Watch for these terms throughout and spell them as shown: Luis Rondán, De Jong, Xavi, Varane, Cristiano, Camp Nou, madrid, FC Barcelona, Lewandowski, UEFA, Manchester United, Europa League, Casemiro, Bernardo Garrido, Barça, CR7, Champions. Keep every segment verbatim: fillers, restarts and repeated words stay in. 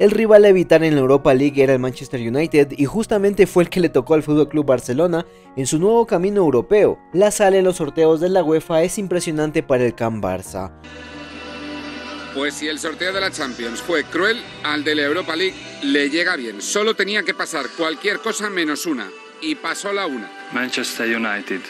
El rival a evitar en la Europa League era el Manchester United y justamente fue el que le tocó al F C Barcelona en su nuevo camino europeo. La sala en los sorteos de la UEFA es impresionante para el Camp Barça. Pues si el sorteo de la Champions fue cruel, al de la Europa League le llega bien. Solo tenía que pasar cualquier cosa menos una. Y pasó la una. Manchester United.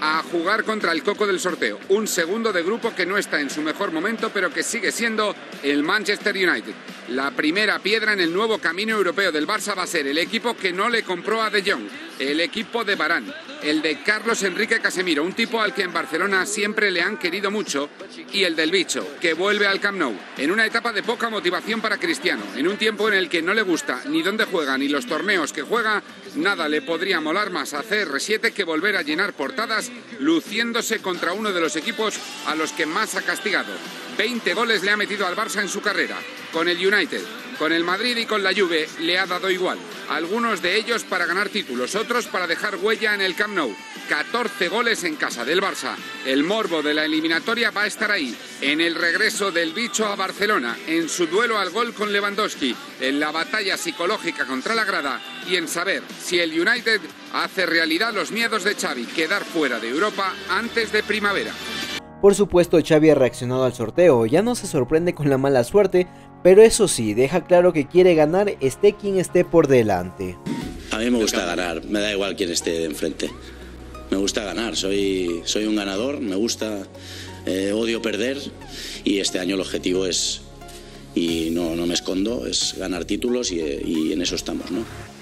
A jugar contra el coco del sorteo. Un segundo de grupo que no está en su mejor momento, pero que sigue siendo el Manchester United. La primera piedra en el nuevo camino europeo del Barça va a ser el equipo que no le compró a De Jong. El equipo de Varane. El de Carlos Enrique Casemiro. Un tipo al que en Barcelona siempre le han querido mucho. Y el del bicho, que vuelve al Camp Nou. En una etapa de poca motivación para Cristiano. En un tiempo en el que no le gusta ni dónde juega, ni los torneos que juega. Nada le podría molar más a C R siete que volver a llenar portadas luciéndose contra uno de los equipos a los que más ha castigado. veinte goles le ha metido al Barça en su carrera. Con el United, con el Madrid y con la Juve le ha dado igual. Algunos de ellos para ganar títulos, otros para dejar huella en el Camp Nou. catorce goles en casa del Barça. El morbo de la eliminatoria va a estar ahí, en el regreso del bicho a Barcelona, en su duelo al gol con Lewandowski, en la batalla psicológica contra la grada y en saber si el United hace realidad los miedos de Xavi, quedar fuera de Europa antes de primavera. Por supuesto, Xavi ha reaccionado al sorteo, ya no se sorprende con la mala suerte, pero eso sí, deja claro que quiere ganar esté quien esté por delante. A mí me gusta ganar, me da igual quién esté de enfrente. Me gusta ganar, soy, soy un ganador, me gusta, eh, odio perder y este año el objetivo es, y no, no me escondo, es ganar títulos y, y en eso estamos, ¿no?